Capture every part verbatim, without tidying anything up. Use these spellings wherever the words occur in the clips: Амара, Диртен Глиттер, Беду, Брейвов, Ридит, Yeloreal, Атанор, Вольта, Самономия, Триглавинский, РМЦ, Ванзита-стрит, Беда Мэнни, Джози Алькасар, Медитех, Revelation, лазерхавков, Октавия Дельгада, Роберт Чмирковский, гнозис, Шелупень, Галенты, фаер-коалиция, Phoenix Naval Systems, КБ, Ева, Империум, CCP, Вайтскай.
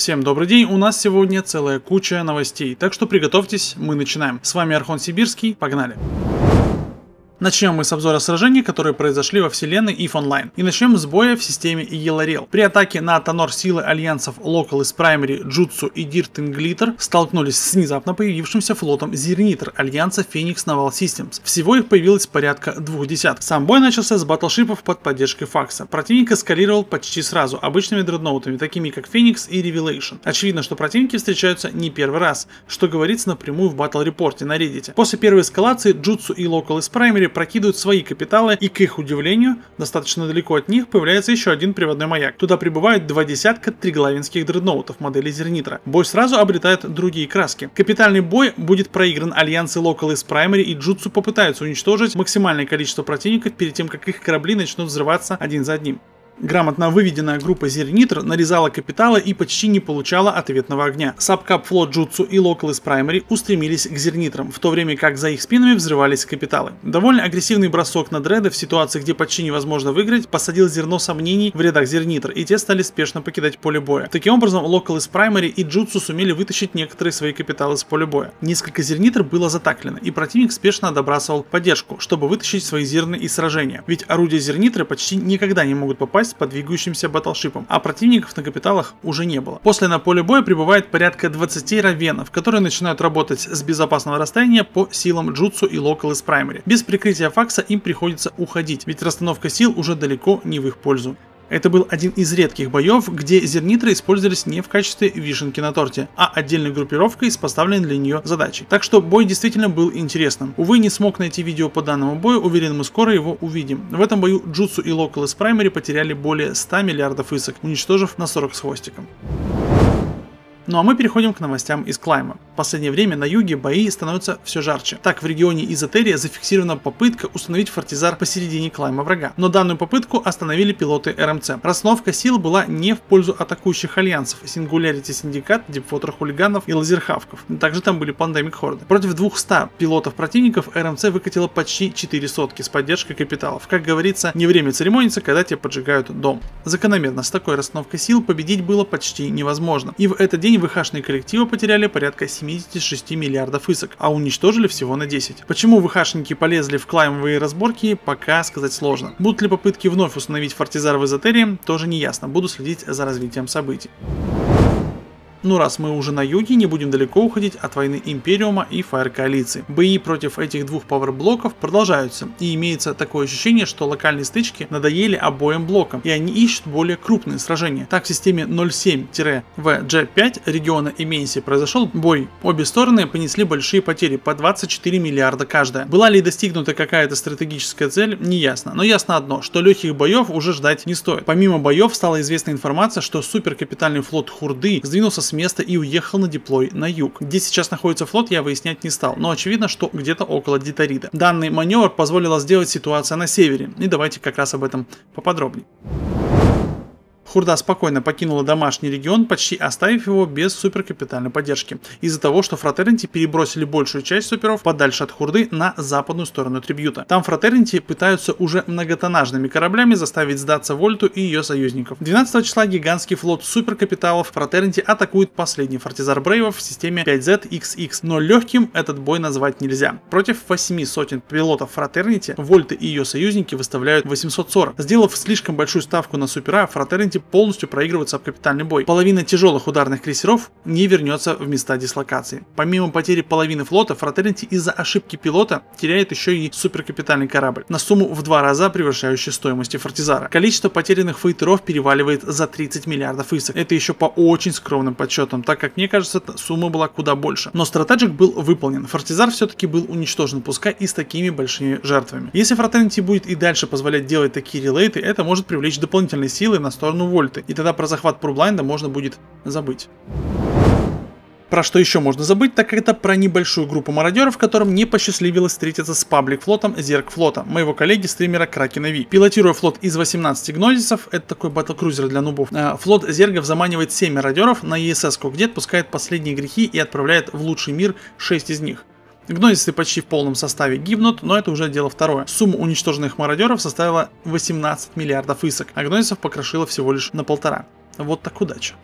Всем добрый день, у нас сегодня целая куча новостей, так что приготовьтесь, мы начинаем. С вами Архон Сибирский, погнали! Начнем мы с обзора сражений, которые произошли во вселенной ив Online. И начнем с боя в системе Yeloreal. При атаке на Атанор силы альянсов Локал из Primary, Джутсу и Диртен Глиттер столкнулись с внезапно появившимся флотом Зирнитр альянса Phoenix Naval Systems. Всего их появилось порядка двух десятков. Сам бой начался с батлшипов под поддержкой факса. Противник эскалировал почти сразу обычными дредноутами, такими как Phoenix и Revelation. Очевидно, что противники встречаются не первый раз, что говорится напрямую в батл-репорте на Ридите. После первой эскалации Джутсу и Локал из Primary прокидывают свои капиталы, и к их удивлению, достаточно далеко от них появляется еще один приводной маяк. Туда прибывают два десятка триглавинских дредноутов модели Зирнитра. Бой сразу обретает другие краски. Капитальный бой будет проигран. Альянсы Локал из Primary и Джутсу попытаются уничтожить максимальное количество противников перед тем, как их корабли начнут взрываться один за одним. Грамотно выведенная группа Зирнитр нарезала капиталы и почти не получала ответного огня. Сабкап флот Джутсу и Локал из Primary устремились к Зирнитрам, в то время как за их спинами взрывались капиталы. Довольно агрессивный бросок на дреды в ситуации, где почти невозможно выиграть, посадил зерно сомнений в рядах Зирнитр, и те стали спешно покидать поле боя. Таким образом, Локал из Primary и Джутсу сумели вытащить некоторые свои капиталы с поля боя. Несколько Зирнитр было затаклено, и противник спешно добрасывал поддержку, чтобы вытащить свои зерны из сражения. Ведь орудия Зирнитры почти никогда не могут попасть по двигающимся батлшипам, а противников на капиталах уже не было. После на поле боя прибывает порядка двадцати равенов, которые начинают работать с безопасного расстояния по силам Джутсу и Локал из Primary. Без прикрытия факса им приходится уходить, ведь расстановка сил уже далеко не в их пользу. Это был один из редких боев, где зернитры использовались не в качестве вишенки на торте, а отдельной группировкой с поставленной для нее задачей. Так что бой действительно был интересным. Увы, не смог найти видео по данному бою, уверен, мы скоро его увидим. В этом бою Джутсу и Локал из Primary потеряли более ста миллиардов исок, уничтожив на сорок с хвостиком. Ну а мы переходим к новостям из Клайма. В последнее время на юге бои становятся все жарче. Так, в регионе Изотерия зафиксирована попытка установить фортизар посередине Клайма врага. Но данную попытку остановили пилоты эр эм цэ. Расстановка сил была не в пользу атакующих альянсов: сингулярити синдикат, депфотр хулиганов и лазерхавков. Также там были пандемик хорды. Против двухсот пилотов противников эр эм цэ выкатила почти четыре сотки с поддержкой капиталов. Как говорится, не время церемониться, когда тебе поджигают дом. Закономерно, с такой расстановкой сил победить было почти невозможно. И в этот день ВХшные коллективы потеряли порядка семидесяти шести миллиардов исок, а уничтожили всего на десять. Почему ВХшники полезли в клаймовые разборки, пока сказать сложно. Будут ли попытки вновь установить фортизар в Изотерии, тоже не ясно. Буду следить за развитием событий. Ну раз мы уже на юге, не будем далеко уходить от войны Империума и фаер-коалиции. Бои против этих двух пауэрблоков продолжаются, и имеется такое ощущение, что локальные стычки надоели обоим блокам, и они ищут более крупные сражения. Так, в системе ноль семь вэ джэ пять региона Имейси произошел бой. Обе стороны понесли большие потери, по двадцать четыре миллиарда каждая. Была ли достигнута какая-то стратегическая цель, не ясно. Но ясно одно, что легких боев уже ждать не стоит. Помимо боев стала известна информация, что суперкапитальный флот Хурды сдвинулся с с места и уехал на диплой на юг. Где сейчас находится флот, я выяснять не стал, но очевидно, что где-то около Дитарида. Данный маневр позволила сделать ситуация на севере, и давайте как раз об этом поподробнее. Хурда спокойно покинула домашний регион, почти оставив его без суперкапитальной поддержки, из-за того, что Fraternity перебросили большую часть суперов подальше от Хурды на западную сторону Трибьюта. Там Fraternity пытаются уже многотоннажными кораблями заставить сдаться Вольту и ее союзников. двенадцатого числа гигантский флот суперкапиталов Fraternity атакует последний фортизар Брейвов в системе пять зет икс икс, но легким этот бой назвать нельзя. Против восьми сотен пилотов Fraternity Вольта и ее союзники выставляют восемьсот сорок. Сделав слишком большую ставку на супера, Fraternity полностью проигрывается об капитальный бой. Половина тяжелых ударных крейсеров не вернется в места дислокации. Помимо потери половины флота, Fraternity из-за ошибки пилота теряет еще и суперкапитальный корабль на сумму в два раза превышающую стоимость фортизара. Количество потерянных фейтеров переваливает за тридцать миллиардов исок. Это еще по очень скромным подсчетам, так как мне кажется, сумма была куда больше. Но стратеджик был выполнен. Фортизар все-таки был уничтожен, пускай и с такими большими жертвами. Если Fraternity будет и дальше позволять делать такие релейты, это может привлечь дополнительные силы на сторону Вольты, и тогда про захват Пурблайнда можно будет забыть. Про что еще можно забыть, так как это про небольшую группу мародеров, которым не посчастливилось встретиться с паблик-флотом Зерк-флота, моего коллеги-стримера Кракена Ви. Пилотируя флот из восемнадцати гнозисов, это такой батл-крузер для нубов, флот Зергов заманивает семь мародеров на и эс эс-ку, где отпускает последние грехи и отправляет в лучший мир шесть из них. Гнозисы почти в полном составе гибнут, но это уже дело второе. Сумма уничтоженных мародеров составила восемнадцать миллиардов исок, а гнозисов покрошило всего лишь на полтора. Вот так удача.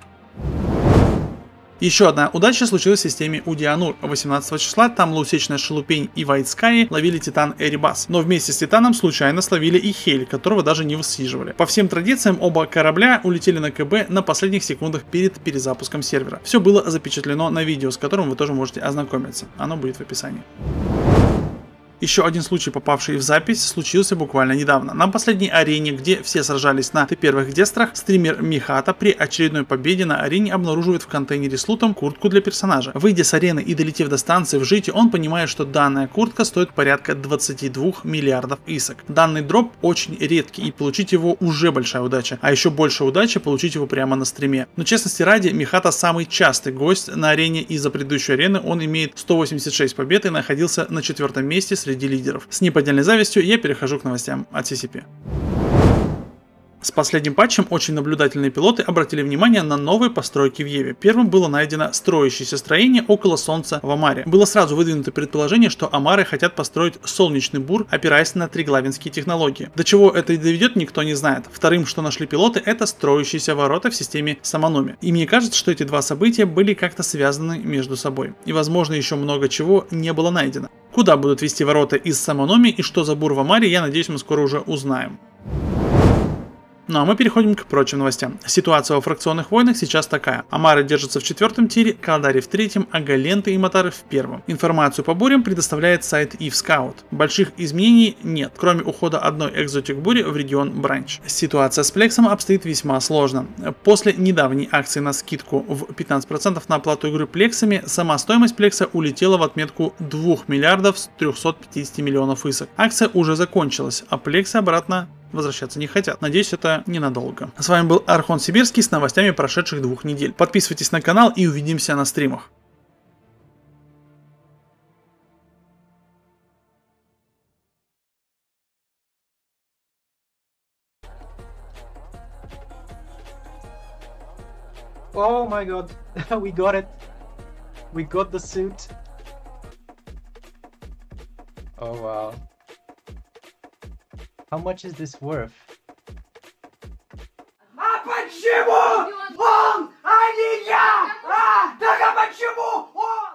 Еще одна удача случилась в системе Удианур. восемнадцатого числа там Лаусечная Шелупень и Вайтскай ловили Титан Эрибас, но вместе с Титаном случайно словили и Хель, которого даже не высиживали. По всем традициям оба корабля улетели на КБ на последних секундах перед перезапуском сервера. Все было запечатлено на видео, с которым вы тоже можете ознакомиться, оно будет в описании. Еще один случай, попавший в запись, случился буквально недавно. На последней арене, где все сражались на ты первых дестрах, стример Михата при очередной победе на арене обнаруживает в контейнере с лутом куртку для персонажа. Выйдя с арены и долетев до станции в Жите, он понимает, что данная куртка стоит порядка двадцати двух миллиардов исок. Данный дроп очень редкий, и получить его уже большая удача, а еще больше удачи получить его прямо на стриме. Но честности ради, Михата самый частый гость на арене, и за предыдущей арены он имеет сто восемьдесят шесть побед и находился на четвертом месте с среди лидеров. С неподдельной завистью я перехожу к новостям от си си пи. С последним патчем очень наблюдательные пилоты обратили внимание на новые постройки в Еве. Первым было найдено строящееся строение около Солнца в Амаре. Было сразу выдвинуто предположение, что Амары хотят построить солнечный бур, опираясь на триглавинские технологии. До чего это и доведет, никто не знает. Вторым, что нашли пилоты, это строящиеся ворота в системе Самономия. И мне кажется, что эти два события были как-то связаны между собой. И, возможно, еще много чего не было найдено. Куда будут вести ворота из Самономии и что за бур в Амаре, я надеюсь, мы скоро уже узнаем. Ну а мы переходим к прочим новостям. Ситуация во фракционных войнах сейчас такая. Амары держатся в четвертом тире, Калдари в третьем, а Галенты и Матары в первом. Информацию по бурям предоставляет сайт EVE Scout. Больших изменений нет, кроме ухода одной экзотик бури в регион Бранч. Ситуация с Плексом обстоит весьма сложно. После недавней акции на скидку в пятнадцать процентов на оплату игры Плексами, сама стоимость Плекса улетела в отметку двух миллиардов трёхсот пятидесяти миллионов исок. Акция уже закончилась, а Плексы обратно возвращаться не хотят. Надеюсь, это ненадолго. С вами был Архон Сибирский с новостями прошедших двух недель. Подписывайтесь на канал и увидимся на стримах. Oh my god, we got it. We got the suit. Oh wow. How much is this worth? А почему он, а не я? А? Так а почему